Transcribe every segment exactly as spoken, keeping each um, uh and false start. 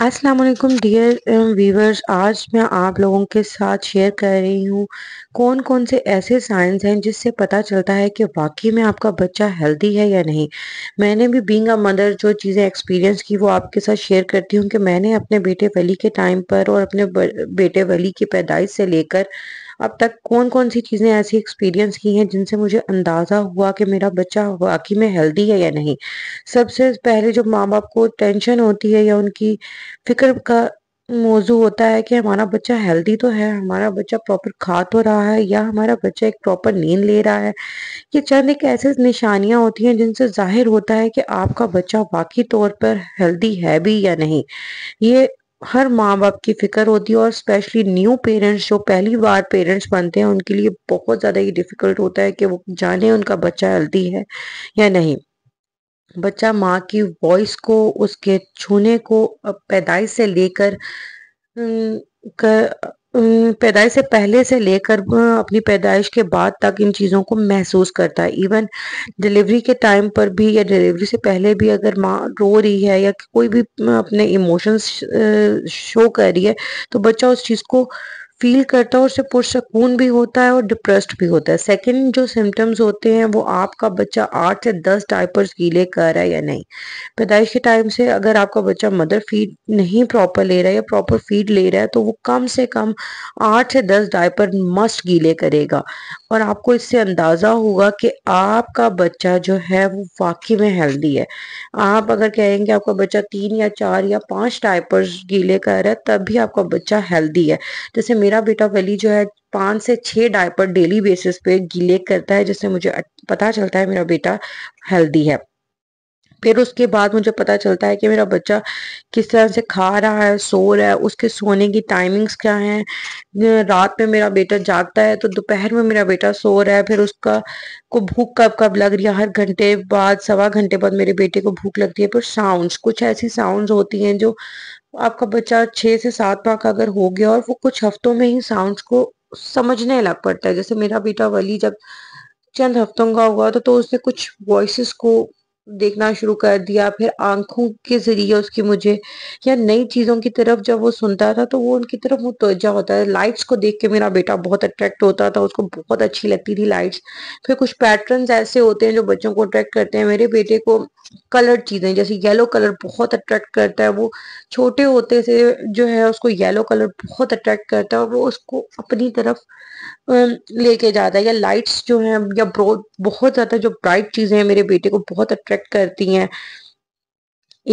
अस्सलाम वालेकुम dear viewers, आज मैं आप लोगों के साथ शेयर कर रही हूँ कौन कौन से ऐसे साइंस हैं जिससे पता चलता है कि वाकई में आपका बच्चा हेल्दी है या नहीं। मैंने भी बीइंग अ मदर जो चीज़ें एक्सपीरियंस की वो आपके साथ शेयर करती हूँ कि मैंने अपने बेटे वली के टाइम पर और अपने बेटे वली की पैदाइश से लेकर अब तक कौन कौन सी चीज़ें ऐसी एक्सपीरियंस की हैं जिनसे मुझे अंदाज़ा हुआ कि मेरा बच्चा वाकई में हेल्दी है या नहीं। सबसे पहले जो माँ बाप को टेंशन होती है या उनकी फिक्र का मौजू होता है कि हमारा बच्चा हेल्दी तो है, हमारा बच्चा प्रॉपर खा तो रहा है या हमारा बच्चा एक प्रॉपर नींद ले रहा है। ये चंद एक ऐसे निशानियाँ होती हैं जिनसे जाहिर होता है कि आपका बच्चा वाकई तौर पर हेल्दी है भी या नहीं। ये हर माँ बाप की फिक्र होती है और स्पेशली न्यू पेरेंट्स जो पहली बार पेरेंट्स बनते हैं उनके लिए बहुत ज़्यादा ये डिफ़िकल्ट होता है कि वो जाने उनका बच्चा हेल्दी है या नहीं। बच्चा माँ की वॉइस को, उसके छूने को, पैदाइश से लेकर पैदाइश से पहले से लेकर अपनी पैदाइश के बाद तक इन चीज़ों को महसूस करता है। इवन डिलीवरी के टाइम पर भी या डिलीवरी से पहले भी अगर माँ रो रही है या कोई भी अपने इमोशंस शो कर रही है तो बच्चा उस चीज़ को फील करता है और उससे पुरसकून भी होता है और डिप्रेस्ड भी होता है। सेकंड जो सिम्टम्स होते हैं वो आपका बच्चा आठ से दस डायपर्स गीले कर रहा है या नहीं। पैदाइश के टाइम से अगर आपका बच्चा मदर फीड नहीं प्रॉपर ले रहा है या प्रॉपर फीड ले रहा है तो वो कम से कम आठ से दस डायपर मस्ट गीले करेगा और आपको इससे अंदाज़ा होगा कि आपका बच्चा जो है वो वाकई में हेल्दी है। आप अगर कहेंगे आपका बच्चा तीन या चार या पाँच डायपर्स गीले कर रहा है तब भी आपका बच्चा हेल्दी है। जैसे मेरा बेटा वली जो है पाँच से छः डायपर डेली बेसिस पे गीले करता है जिससे मुझे पता चलता है मेरा बेटा हेल्दी है। फिर उसके बाद मुझे पता चलता है कि मेरा बच्चा किस तरह से खा रहा है, सो रहा है, उसके सोने की टाइमिंग्स क्या हैं। रात में मेरा बेटा जागता है तो दोपहर में मेरा बेटा सो रहा है, फिर उसका को भूख कब कब लग रही है, हर घंटे बाद सवा घंटे बाद मेरे बेटे को भूख लगती है। फिर साउंड्स, कुछ ऐसी साउंड्स होती हैं जो आपका बच्चा छः से सात माह का अगर हो गया और वो कुछ हफ्तों में ही साउंड्स को समझने लग पड़ता है। जैसे मेरा बेटा वली जब चंद हफ्तों का हुआ तो, तो उसने कुछ वॉइसेस को देखना शुरू कर दिया। फिर आंखों के जरिए उसकी मुझे या नई चीज़ों की तरफ जब वो सुनता था तो वो उनकी तरफ मुतवज्जा होता है। लाइट्स को देख के मेरा बेटा बहुत अट्रैक्ट होता था, उसको बहुत अच्छी लगती थी लाइट्स। फिर कुछ पैटर्न्स ऐसे होते हैं जो बच्चों को अट्रैक्ट करते हैं। मेरे बेटे को कलर्ड चीज़ें जैसे येलो कलर बहुत अट्रैक्ट करता है, वो छोटे होते से जो है उसको येलो कलर बहुत अट्रैक्ट करता है और वो उसको अपनी तरफ लेके जाता है। या लाइट्स जो हैं या ब्रोड बहुत ज़्यादा जो ब्राइट चीज़ें हैं मेरे बेटे को बहुत अट्रैक्ट करती हैं।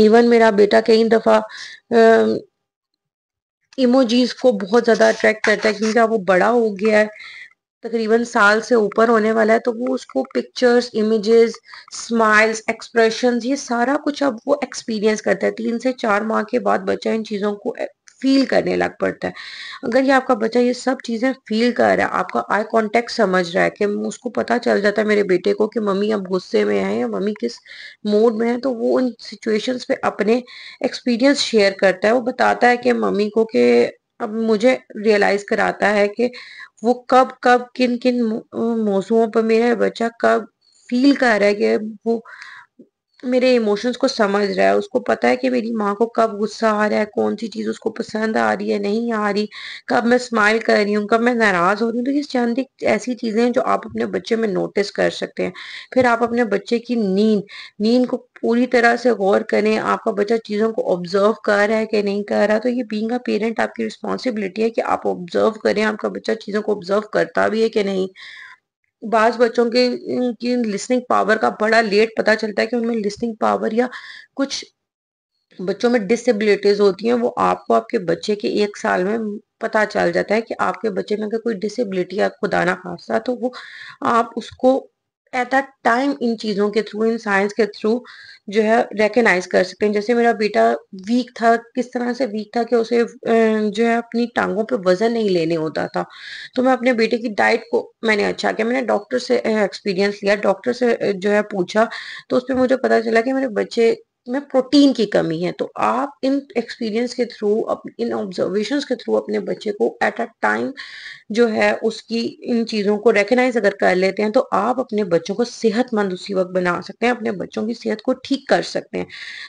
इवन मेरा बेटा कई दफ़ा इमोजीज को बहुत ज़्यादा अट्रैक्ट करता है क्योंकि अब वो बड़ा हो गया है, तकरीबन साल से ऊपर होने वाला है, तो वो उसको पिक्चर्स, इमेजेस, स्माइल्स, एक्सप्रेशंस ये सारा कुछ अब वो एक्सपीरियंस करता है। तीन से चार माह के बाद बच्चा इन चीज़ों को फील करने लग पड़ता है। अगर ये आपका बच्चा ये सब चीज़ें फील कर रहा है, आपका आई कांटेक्ट समझ रहा है, कि उसको पता चल जाता है मेरे बेटे को कि मम्मी अब गुस्से में है या मम्मी किस मूड में है, तो वो उन सिचुएशंस पे अपने एक्सपीरियंस शेयर करता है। वो बताता है कि मम्मी को कि अब मुझे रियलाइज़ कराता है कि वो कब कब किन किन मौसुओं पर मेरा बच्चा कब फील कर रहा है कि वो मेरे इमोशंस को समझ रहा है। उसको पता है कि मेरी माँ को कब गुस्सा आ रहा है, कौन सी चीज़ उसको पसंद आ रही है, नहीं आ रही, कब मैं स्माइल कर रही हूँ, कब मैं नाराज़ हो रही हूँ। तो ये चंद एक ऐसी चीज़ें हैं जो आप अपने बच्चे में नोटिस कर सकते हैं। फिर आप अपने बच्चे की नींद नींद को पूरी तरह से गौर करें, आपका बच्चा चीज़ों को ऑब्जर्व कर रहा है कि नहीं कर रहा। तो ये बीइंग अ पेरेंट आपकी रिस्पॉन्सिबिलिटी है कि आप ऑब्जर्व करें आपका बच्चा चीज़ों को ऑब्जर्व करता भी है कि नहीं। बाज़ बच्चों के की लिसनिंग पावर का बड़ा लेट पता चलता है कि उनमें लिसनिंग पावर या कुछ बच्चों में डिसेबिलिटीज़ होती हैं, वो आपको आपके बच्चे के एक साल में पता चल जाता है कि आपके बच्चे में अगर कोई डिसेबिलिटी है खुदा ना खासा, तो वो आप उसको एट दैट टाइम इन चीज़ों के थ्रू, इन साइंस के थ्रू जो है रिकगनाइज कर सकते हैं। जैसे मेरा बेटा वीक था, किस तरह से वीक था कि उसे जो है अपनी टांगों पे वजन नहीं लेने होता था। तो मैं अपने बेटे की डाइट को मैंने अच्छा किया, मैंने डॉक्टर से एक्सपीरियंस लिया, डॉक्टर से जो है पूछा, तो उस पर मुझे पता चला कि मेरे बच्चे में प्रोटीन की कमी है। तो आप इन एक्सपीरियंस के थ्रू, इन ऑब्जर्वेशंस के थ्रू अपने बच्चे को एट अ टाइम जो है उसकी इन चीज़ों को रिकग्नाइज अगर कर लेते हैं तो आप अपने बच्चों को सेहतमंद उसी वक्त बना सकते हैं, अपने बच्चों की सेहत को ठीक कर सकते हैं।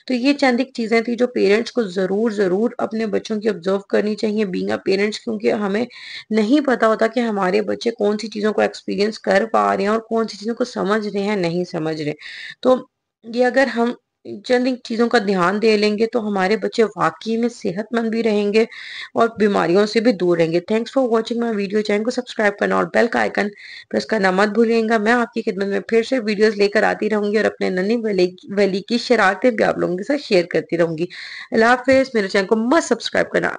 तो ये चंद एक चीज़ें थी जो पेरेंट्स को ज़रूर ज़रूर अपने बच्चों की ऑब्जर्व करनी चाहिए बीइंग अ पेरेंट्स, क्योंकि हमें नहीं पता होता कि हमारे बच्चे कौन सी चीज़ों को एक्सपीरियंस कर पा रहे हैं और कौन सी चीज़ों को समझ रहे हैं, नहीं समझ रहे। तो ये अगर हम चंद इन चीज़ों का ध्यान दे लेंगे तो हमारे बच्चे वाकई में सेहतमंद भी रहेंगे और बीमारियों से भी दूर रहेंगे। Thanks for watching my video. Channel को सब्सक्राइब करना और बेल का आइकन प्रेस करना मत भूलिएगा। मैं आपकी खिदमत में फिर से वीडियोस लेकर आती रहूंगी और अपने नन्ही वली की शरारतें भी आप लोगों के साथ शेयर करती रहूंगी। अल्लाह हाफिज़। मेरे चैनल को मत सब्सक्राइब करना।